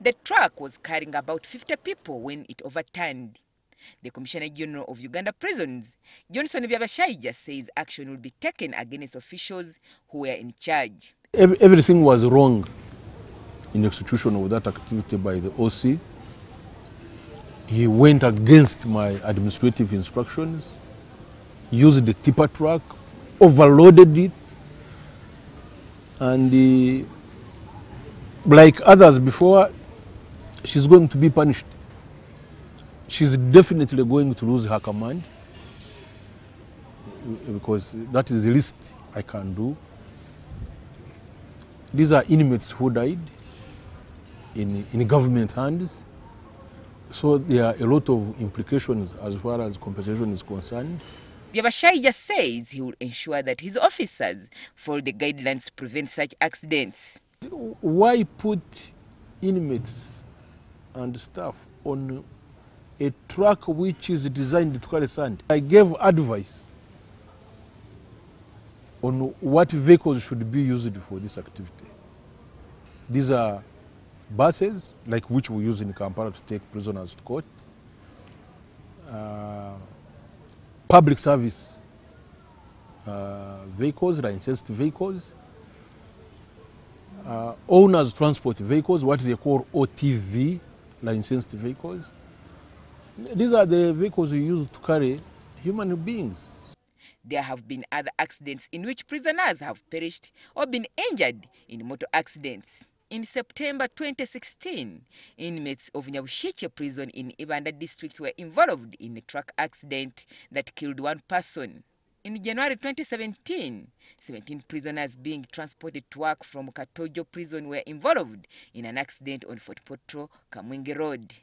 The truck was carrying about 50 people when it overturned. The Commissioner General of Uganda Prisons, Johnson Byabashaija, says action will be taken against officials who were in charge. Everything was wrong in execution of that activity by the OC. He went against my administrative instructions, used the tipper truck, overloaded it, and like others before, she's going to be punished. She's definitely going to lose her command, because that is the least I can do. These are inmates who died in government hands, so there are a lot of implications as far as compensation is concerned. Byabashaija says he will ensure that his officers follow the guidelines to prevent such accidents. Why put inmates and staff on a truck which is designed to carry sand? I gave advice on what vehicles should be used for this activity. These are buses, like which we use in Kampala to take prisoners to court, public service vehicles, licensed vehicles, owners' transport vehicles, what they call OTV, licensed vehicles. These are the vehicles we use to carry human beings. There have been other accidents in which prisoners have perished or been injured in motor accidents. In September 2016, inmates of Nyabushiche prison in Ibanda district were involved in a truck accident that killed one person. In January 2017, 17 prisoners being transported to work from Katojo prison were involved in an accident on Fort Portal, Kamwenge Road.